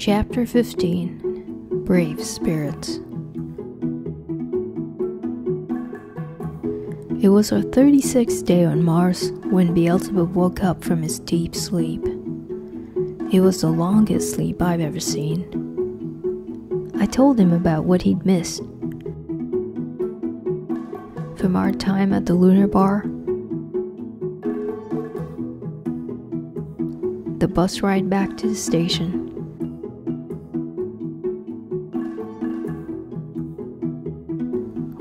Chapter 15, Brave Spirits. It was our 36th day on Mars when Beelzebub woke up from his deep sleep. It was the longest sleep I've ever seen. I told him about what he'd missed from our time at the lunar bar, the bus ride back to the station,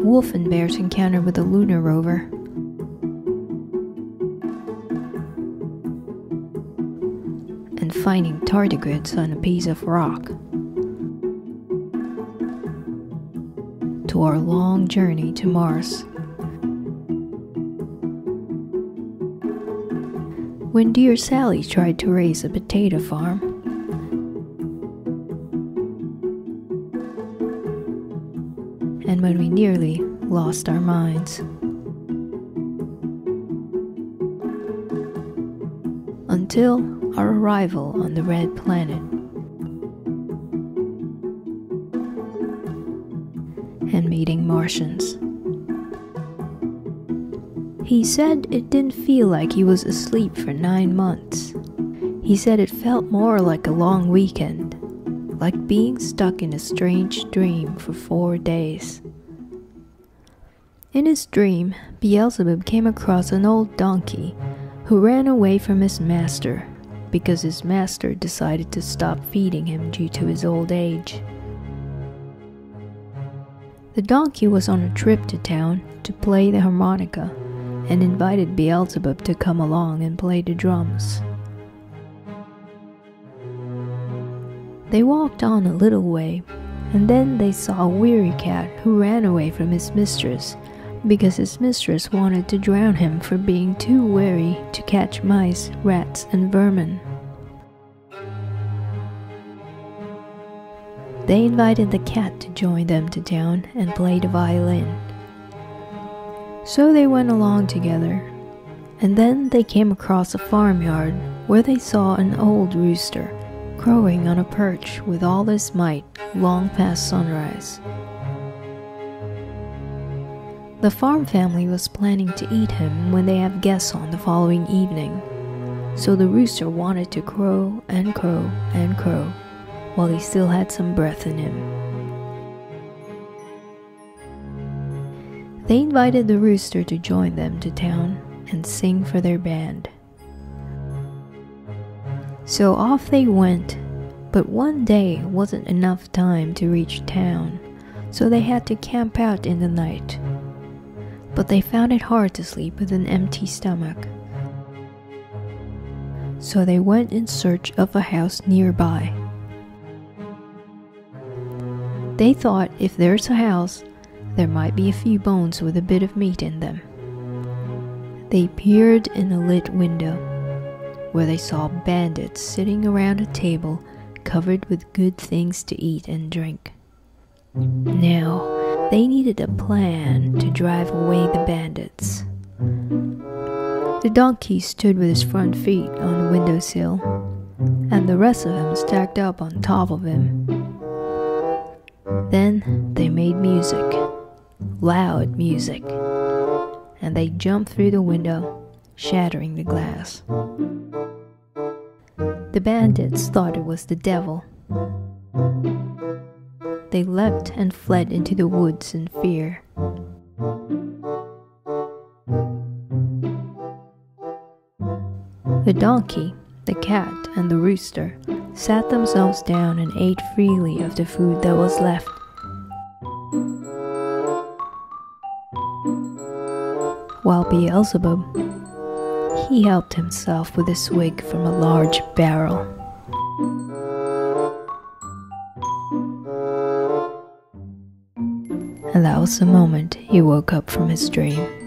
wolf and bear's encounter with a lunar rover, and finding tardigrades on a piece of rock, to our long journey to Mars. When dear Sally tried to raise a potato farm, and when we nearly lost our minds. Until our arrival on the red planet. And meeting Martians. He said it didn't feel like he was asleep for 9 months. He said it felt more like a long weekend. Like being stuck in a strange dream for 4 days. In his dream, Beelzebub came across an old donkey who ran away from his master because his master decided to stop feeding him due to his old age. The donkey was on a trip to town to play the harmonica and invited Beelzebub to come along and play the drums. They walked on a little way, and then they saw a weary cat who ran away from his mistress because his mistress wanted to drown him for being too wary to catch mice, rats, and vermin. They invited the cat to join them to town and play the violin. So they went along together, and then they came across a farmyard where they saw an old rooster crowing on a perch with all his might long past sunrise. The farm family was planning to eat him when they have guests on the following evening, so the rooster wanted to crow and crow and crow while he still had some breath in him. They invited the rooster to join them to town and sing for their band. So off they went, but one day wasn't enough time to reach town, so they had to camp out in the night. But they found it hard to sleep with an empty stomach, so they went in search of a house nearby. They thought if there's a house, there might be a few bones with a bit of meat in them. They peered in a lit window, where they saw bandits sitting around a table covered with good things to eat and drink. Now, they needed a plan to drive away the bandits. The donkey stood with his front feet on the windowsill, and the rest of him stacked up on top of him. Then they made music, loud music, and they jumped through the window, shattering the glass. The bandits thought it was the devil. They leapt and fled into the woods in fear. The donkey, the cat, and the rooster sat themselves down and ate freely of the food that was left. While Beelzebub, he helped himself with a swig from a large barrel. And that was the moment he woke up from his dream.